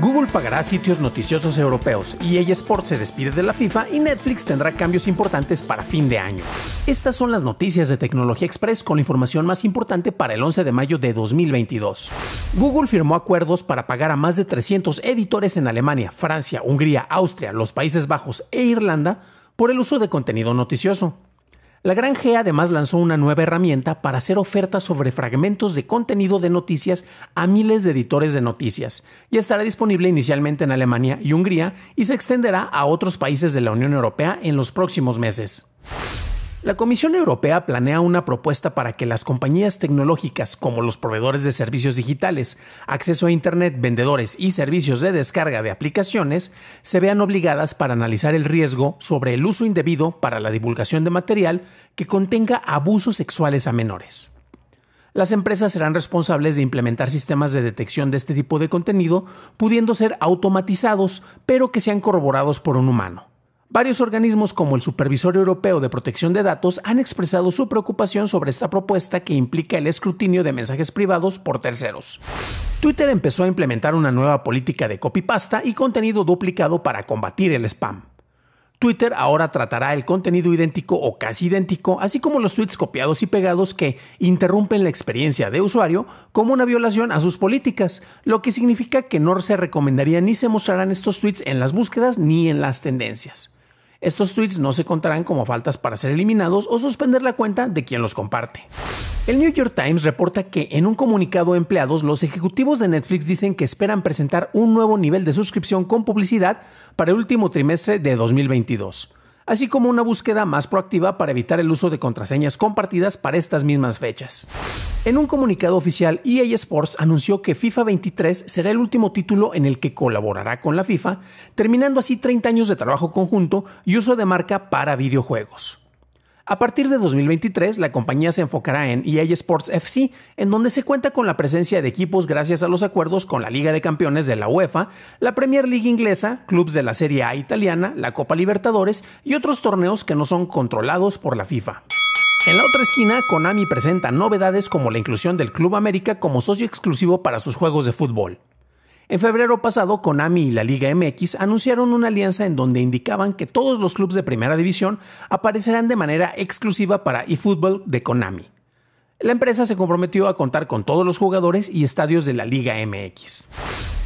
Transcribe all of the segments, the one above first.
Google pagará sitios noticiosos europeos, EA Sports se despide de la FIFA y Netflix tendrá cambios importantes para fin de año. Estas son las noticias de Tecnología Express con la información más importante para el 11 de mayo de 2022. Google firmó acuerdos para pagar a más de 300 editores en Alemania, Francia, Hungría, Austria, los Países Bajos e Irlanda por el uso de contenido noticioso. La Gran G además lanzó una nueva herramienta para hacer ofertas sobre fragmentos de contenido de noticias a miles de editores de noticias y estará disponible inicialmente en Alemania y Hungría y se extenderá a otros países de la Unión Europea en los próximos meses. La Comisión Europea planea una propuesta para que las compañías tecnológicas como los proveedores de servicios digitales, acceso a Internet, vendedores y servicios de descarga de aplicaciones se vean obligadas para analizar el riesgo sobre el uso indebido para la divulgación de material que contenga abusos sexuales a menores. Las empresas serán responsables de implementar sistemas de detección de este tipo de contenido, pudiendo ser automatizados, pero que sean corroborados por un humano. Varios organismos como el Supervisor Europeo de Protección de Datos han expresado su preocupación sobre esta propuesta que implica el escrutinio de mensajes privados por terceros. Twitter empezó a implementar una nueva política de copypasta y contenido duplicado para combatir el spam. Twitter ahora tratará el contenido idéntico o casi idéntico, así como los tweets copiados y pegados que interrumpen la experiencia de usuario como una violación a sus políticas, lo que significa que no se recomendaría ni se mostrarán estos tweets en las búsquedas ni en las tendencias. Estos tweets no se contarán como faltas para ser eliminados o suspender la cuenta de quien los comparte. El New York Times reporta que en un comunicado a empleados, los ejecutivos de Netflix dicen que esperan presentar un nuevo nivel de suscripción con publicidad para el último trimestre de 2022, así como una búsqueda más proactiva para evitar el uso de contraseñas compartidas para estas mismas fechas. En un comunicado oficial, EA Sports anunció que FIFA 23 será el último título en el que colaborará con la FIFA, terminando así 30 años de trabajo conjunto y uso de marca para videojuegos. A partir de 2023, la compañía se enfocará en EA Sports FC, en donde se cuenta con la presencia de equipos gracias a los acuerdos con la Liga de Campeones de la UEFA, la Premier League inglesa, clubes de la Serie A italiana, la Copa Libertadores y otros torneos que no son controlados por la FIFA. En la otra esquina, Konami presenta novedades como la inclusión del Club América como socio exclusivo para sus juegos de fútbol. En febrero pasado, Konami y la Liga MX anunciaron una alianza en donde indicaban que todos los clubes de primera división aparecerán de manera exclusiva para eFootball de Konami. La empresa se comprometió a contar con todos los jugadores y estadios de la Liga MX.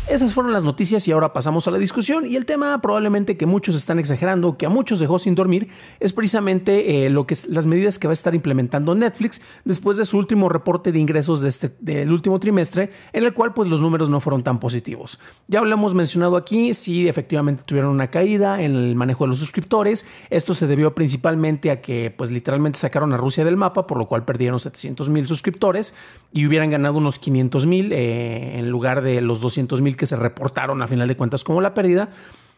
Esas fueron las noticias y ahora pasamos a la discusión, y el tema probablemente que muchos están exagerando, que a muchos dejó sin dormir, es precisamente las medidas que va a estar implementando Netflix después de su último reporte de ingresos del último trimestre, en el cual pues los números no fueron tan positivos. Ya lo hemos mencionado aquí, sí efectivamente tuvieron una caída en el manejo de los suscriptores. Esto se debió principalmente a que pues literalmente sacaron a Rusia del mapa, por lo cual perdieron 700,000 suscriptores y hubieran ganado unos 500,000 en lugar de los 200,000 que se reportaron a final de cuentas como la pérdida.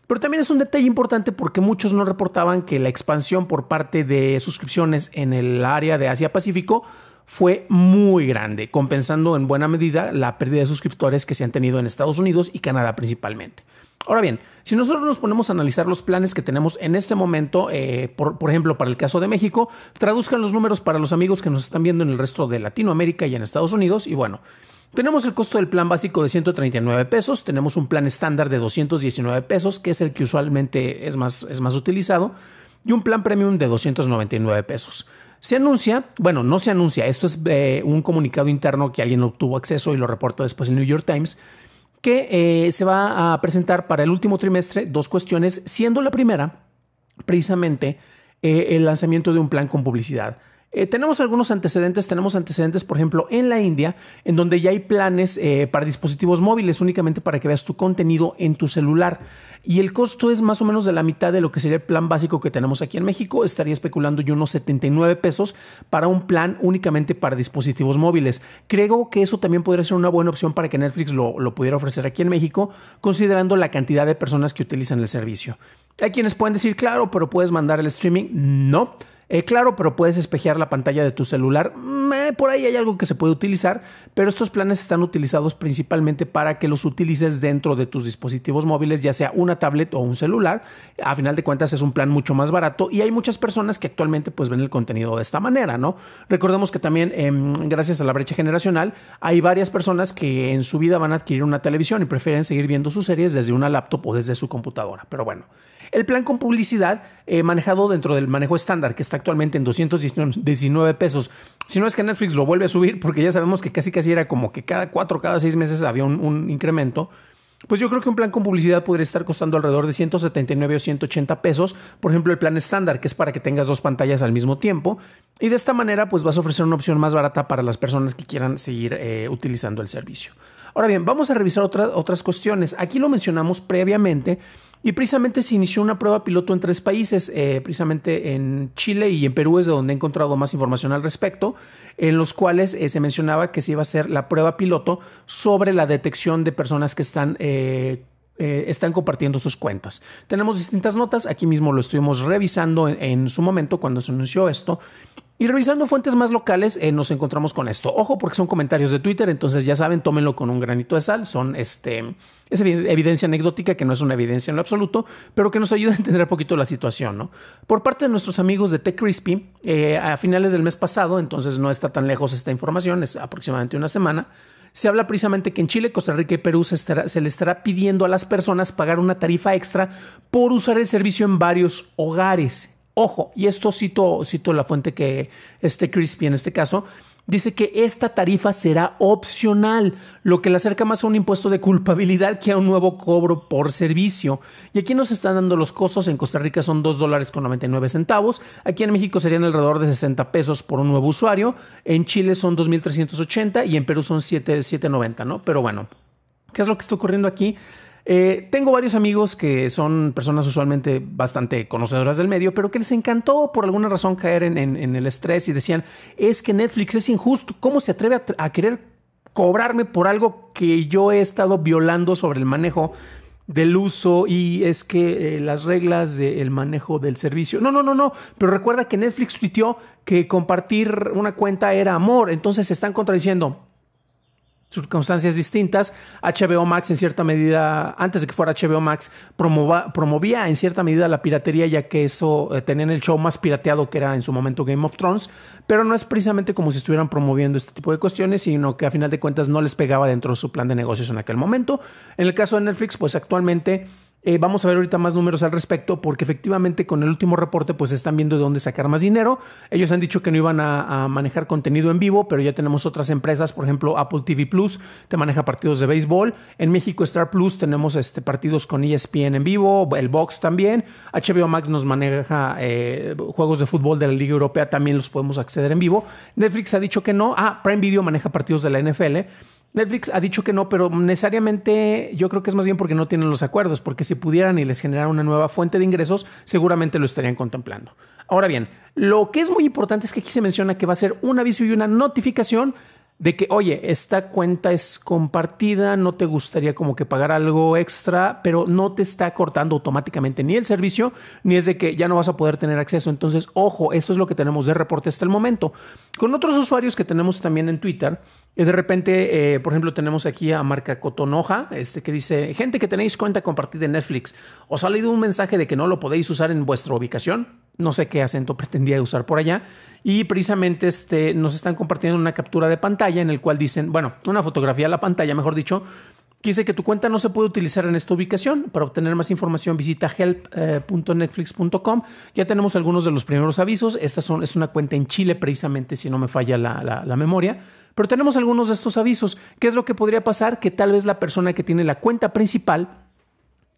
Pero también es un detalle importante porque muchos no reportaban que la expansión por parte de suscripciones en el área de Asia-Pacífico fue muy grande, compensando en buena medida la pérdida de suscriptores que se han tenido en Estados Unidos y Canadá principalmente. Ahora bien, si nosotros nos ponemos a analizar los planes que tenemos en este momento, por ejemplo, para el caso de México, traduzcan los números para los amigos que nos están viendo en el resto de Latinoamérica y en Estados Unidos, y bueno, tenemos el costo del plan básico de 139 pesos, tenemos un plan estándar de 219 pesos, que es el que usualmente es más utilizado, y un plan premium de 299 pesos. Se anuncia, bueno, no se anuncia, esto es un comunicado interno que alguien obtuvo acceso y lo reporta después el New York Times, que se va a presentar para el último trimestre dos cuestiones, siendo la primera precisamente el lanzamiento de un plan con publicidad. Tenemos algunos antecedentes, por ejemplo en la India, en donde ya hay planes para dispositivos móviles únicamente para que veas tu contenido en tu celular, y el costo es más o menos de la mitad de lo que sería el plan básico que tenemos aquí en México. Estaría especulando yo unos 79 pesos para un plan únicamente para dispositivos móviles. Creo que eso también podría ser una buena opción para que Netflix lo pudiera ofrecer aquí en México, considerando la cantidad de personas que utilizan el servicio. Hay quienes pueden decir, claro, pero puedes mandar el streaming. No. Claro, pero puedes espejear la pantalla de tu celular. Por ahí hay algo que se puede utilizar, pero estos planes están utilizados principalmente para que los utilices dentro de tus dispositivos móviles, ya sea una tablet o un celular. A final de cuentas es un plan mucho más barato y hay muchas personas que actualmente pues ven el contenido de esta manera, ¿no? Recordemos que también gracias a la brecha generacional hay varias personas que en su vida van a adquirir una televisión y prefieren seguir viendo sus series desde una laptop o desde su computadora. Pero bueno, el plan con publicidad manejado dentro del manejo estándar que está actualmente en 219 pesos. Si no es que Netflix lo vuelve a subir, porque ya sabemos que casi era como que cada 4 o cada 6 meses había un incremento. Pues yo creo que un plan con publicidad podría estar costando alrededor de 179 o 180 pesos. Por ejemplo, el plan estándar, que es para que tengas 2 pantallas al mismo tiempo. Y de esta manera, pues vas a ofrecer una opción más barata para las personas que quieran seguir utilizando el servicio. Ahora bien, vamos a revisar otras cuestiones. Aquí lo mencionamos previamente y precisamente se inició una prueba piloto en 3 países. Precisamente en Chile y en Perú es de donde he encontrado más información al respecto, en los cuales se mencionaba que se iba a hacer la prueba piloto sobre la detección de personas que están compartiendo sus cuentas. Tenemos distintas notas, aquí mismo lo estuvimos revisando en su momento cuando se anunció esto. Y revisando fuentes más locales nos encontramos con esto. Ojo, porque son comentarios de Twitter, entonces ya saben, tómenlo con un granito de sal. Es evidencia anecdótica que no es una evidencia en lo absoluto, pero que nos ayuda a entender un poquito la situación, ¿no? Por parte de nuestros amigos de TechCrunch, a finales del mes pasado, entonces no está tan lejos esta información, es aproximadamente una semana, se habla precisamente que en Chile, Costa Rica y Perú se le estará pidiendo a las personas pagar una tarifa extra por usar el servicio en varios hogares. Ojo, y esto cito la fuente que Crispy en este caso dice que esta tarifa será opcional, lo que le acerca más a un impuesto de culpabilidad que a un nuevo cobro por servicio. Y aquí nos están dando los costos. En Costa Rica son $2.99. Aquí en México serían alrededor de 60 pesos por un nuevo usuario. En Chile son 2.380 y en Perú son 7.90, ¿no? Pero bueno, ¿qué es lo que está ocurriendo aquí? Tengo varios amigos que son personas usualmente bastante conocedoras del medio, pero que les encantó por alguna razón caer en el estrés y decían, es que Netflix es injusto, ¿cómo se atreve a querer cobrarme por algo que yo he estado violando sobre el manejo del uso? Y es que las reglas del manejo del servicio. No, pero recuerda que Netflix tuiteó que compartir una cuenta era amor, entonces se están contradiciendo. Circunstancias distintas. HBO Max en cierta medida, antes de que fuera HBO Max, promovía en cierta medida la piratería, ya que eso tenían el show más pirateado que era en su momento Game of Thrones, pero no es precisamente como si estuvieran promoviendo este tipo de cuestiones, sino que a final de cuentas no les pegaba dentro de su plan de negocios en aquel momento. En el caso de Netflix, pues actualmente vamos a ver ahorita más números al respecto, porque efectivamente con el último reporte pues están viendo de dónde sacar más dinero. Ellos han dicho que no iban a manejar contenido en vivo, pero ya tenemos otras empresas, por ejemplo Apple TV Plus te maneja partidos de béisbol. En México Star Plus tenemos partidos con ESPN en vivo, el Box también. HBO Max nos maneja juegos de fútbol de la Liga Europea, también los podemos acceder en vivo. Netflix ha dicho que no. Prime Video maneja partidos de la NFL. Netflix ha dicho que no, pero necesariamente yo creo que es más bien porque no tienen los acuerdos, porque si pudieran y les generaran una nueva fuente de ingresos, seguramente lo estarían contemplando. Ahora bien, lo que es muy importante es que aquí se menciona que va a ser un aviso y una notificación de que, oye, esta cuenta es compartida, no te gustaría como que pagar algo extra, pero no te está cortando automáticamente ni el servicio, ni es de que ya no vas a poder tener acceso. Entonces, ojo, esto es lo que tenemos de reporte hasta el momento. Con otros usuarios que tenemos también en Twitter, de repente, por ejemplo, tenemos aquí a Marca Cotonoja, que dice, gente que tenéis cuenta compartida en Netflix, os ha leído un mensaje de que no lo podéis usar en vuestra ubicación. No sé qué acento pretendía usar por allá. Y precisamente nos están compartiendo una captura de pantalla en el cual dicen, bueno, una fotografía a la pantalla, mejor dicho, que dice que tu cuenta no se puede utilizar en esta ubicación. Para obtener más información visita help.netflix.com. Ya tenemos algunos de los primeros avisos. Es una cuenta en Chile precisamente, si no me falla la memoria. Pero tenemos algunos de estos avisos. ¿Qué es lo que podría pasar? Que tal vez la persona que tiene la cuenta principal...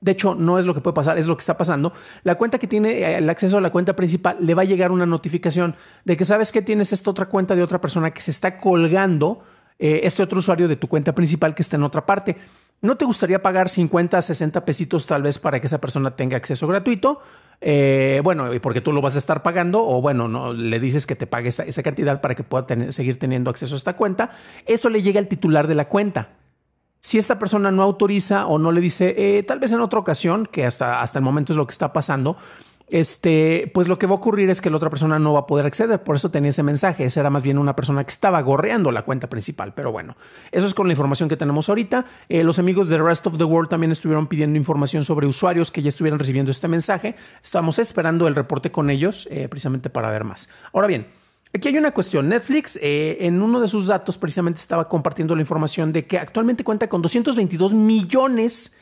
De hecho, no es lo que puede pasar, es lo que está pasando. La cuenta que tiene el acceso a la cuenta principal le va a llegar una notificación de que sabes que tienes esta otra cuenta de otra persona que se está colgando este otro usuario de tu cuenta principal que está en otra parte. ¿No te gustaría pagar 50, 60 pesitos tal vez para que esa persona tenga acceso gratuito? Bueno, porque tú lo vas a estar pagando, o bueno, no le dices que te pague esa cantidad para que pueda seguir teniendo acceso a esta cuenta. Eso le llega al titular de la cuenta. Si esta persona no autoriza o no le dice, tal vez en otra ocasión, que hasta el momento es lo que está pasando, pues lo que va a ocurrir es que la otra persona no va a poder acceder. Por eso tenía ese mensaje. Esa era más bien una persona que estaba gorreando la cuenta principal. Pero bueno, eso es con la información que tenemos ahorita. Los amigos de The Rest of the World también estuvieron pidiendo información sobre usuarios que ya estuvieran recibiendo este mensaje. Estamos esperando el reporte con ellos precisamente para ver más. Ahora bien, aquí hay una cuestión. Netflix en uno de sus datos precisamente estaba compartiendo la información de que actualmente cuenta con 222 millones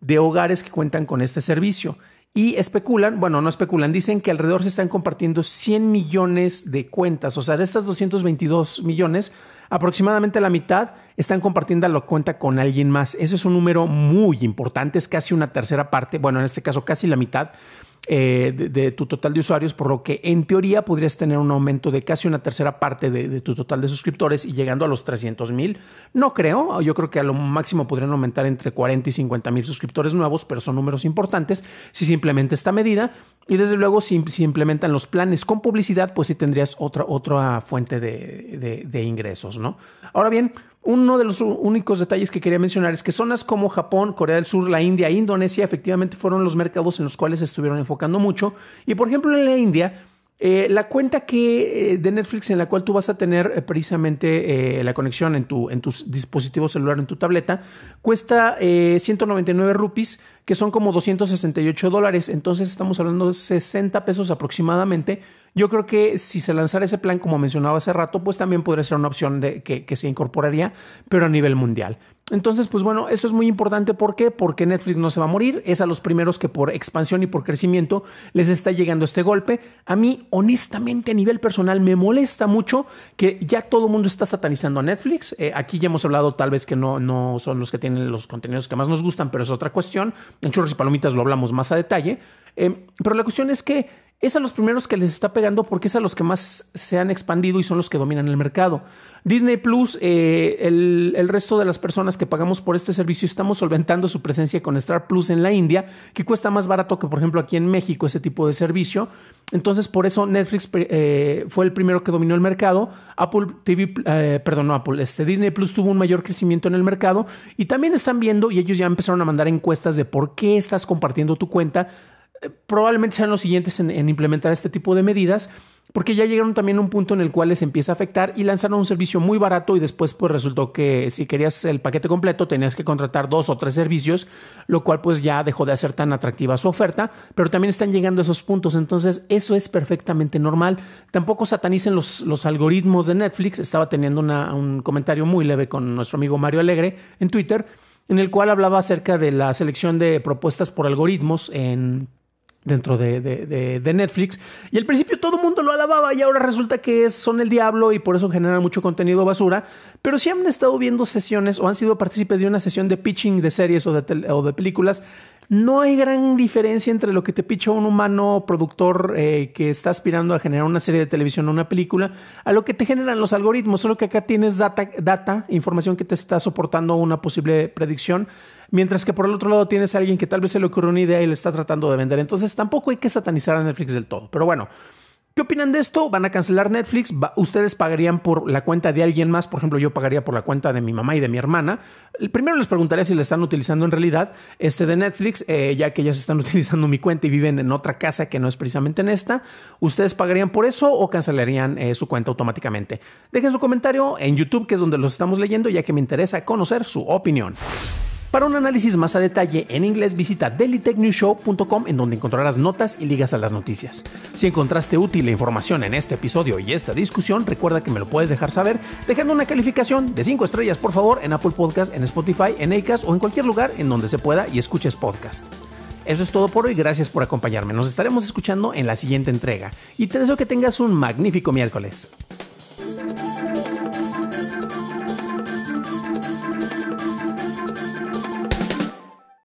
de hogares que cuentan con este servicio y especulan, bueno, no especulan, dicen que alrededor se están compartiendo 100 millones de cuentas. O sea, de estas 222 millones, aproximadamente la mitad están compartiendo la cuenta con alguien más. Ese es un número muy importante, es casi una tercera parte, bueno, en este caso casi la mitad de tu total de usuarios, por lo que en teoría podrías tener un aumento de casi una tercera parte de tu total de suscriptores y llegando a los 300,000. No creo, yo creo que a lo máximo podrían aumentar entre 40 y 50 mil suscriptores nuevos, pero son números importantes si se implementa esta medida. Y desde luego, si implementan los planes con publicidad, pues sí tendrías otra fuente de ingresos, ¿no? Ahora bien, uno de los únicos detalles que quería mencionar es que zonas como Japón, Corea del Sur, la India e Indonesia efectivamente fueron los mercados en los cuales estuvieron enfocando mucho. Y por ejemplo, en la India, la cuenta de Netflix en la cual tú vas a tener precisamente la conexión en tus dispositivos celular, en tu tableta, cuesta 199 rupees, que son como $268. Entonces estamos hablando de 60 pesos aproximadamente. Yo creo que si se lanzara ese plan, como mencionaba hace rato, pues también podría ser una opción que se incorporaría, pero a nivel mundial. Entonces, pues bueno, esto es muy importante. ¿Por qué? Porque Netflix no se va a morir. Es a los primeros que por expansión y por crecimiento les está llegando este golpe. A mí, honestamente, a nivel personal, me molesta mucho que ya todo el mundo está satanizando a Netflix. Aquí ya hemos hablado, tal vez que no son los que tienen los contenidos que más nos gustan, pero es otra cuestión. En Churros y Palomitas lo hablamos más a detalle. Pero la cuestión es que es a los primeros que les está pegando porque es a los que más se han expandido y son los que dominan el mercado. Disney Plus, el resto de las personas que pagamos por este servicio estamos solventando su presencia con Star Plus en la India, que cuesta más barato que, por ejemplo, aquí en México ese tipo de servicio. Entonces, por eso Netflix fue el primero que dominó el mercado. Disney Plus tuvo un mayor crecimiento en el mercado y también están viendo, y ellos ya empezaron a mandar encuestas de por qué estás compartiendo tu cuenta. Probablemente sean los siguientes en implementar este tipo de medidas, porque ya llegaron también a un punto en el cual les empieza a afectar y lanzaron un servicio muy barato y después pues resultó que si querías el paquete completo tenías que contratar 2 o 3 servicios, lo cual pues ya dejó de hacer tan atractiva su oferta, pero también están llegando a esos puntos. Entonces eso es perfectamente normal. Tampoco satanicen los algoritmos de Netflix. Estaba teniendo un comentario muy leve con nuestro amigo Mario Alegre en Twitter, en el cual hablaba acerca de la selección de propuestas por algoritmos dentro de Netflix, y al principio todo el mundo lo alababa y ahora resulta que son el diablo y por eso generan mucho contenido basura. Pero sí han estado viendo sesiones o han sido partícipes de una sesión de pitching de series o de películas. No hay gran diferencia entre lo que te picha un humano productor que está aspirando a generar una serie de televisión o una película a lo que te generan los algoritmos, solo que acá tienes data, información que te está soportando una posible predicción, mientras que por el otro lado tienes a alguien que tal vez se le ocurrió una idea y le está tratando de vender. Entonces tampoco hay que satanizar a Netflix del todo. Pero bueno, ¿qué opinan de esto? ¿Van a cancelar Netflix? ¿Ustedes pagarían por la cuenta de alguien más? Por ejemplo, yo pagaría por la cuenta de mi mamá y de mi hermana. Primero les preguntaría si la están utilizando en realidad de Netflix, ya que ellas están utilizando mi cuenta y viven en otra casa que no es precisamente en esta. ¿Ustedes pagarían por eso o cancelarían su cuenta automáticamente? Dejen su comentario en YouTube, que es donde los estamos leyendo, ya que me interesa conocer su opinión. Para un análisis más a detalle en inglés, visita dailytechnewsshow.com, en donde encontrarás notas y ligas a las noticias. Si encontraste útil la información en este episodio y esta discusión, recuerda que me lo puedes dejar saber dejando una calificación de 5 estrellas, por favor, en Apple Podcasts, en Spotify, en Acast o en cualquier lugar en donde se pueda y escuches podcast. Eso es todo por hoy, gracias por acompañarme. Nos estaremos escuchando en la siguiente entrega y te deseo que tengas un magnífico miércoles.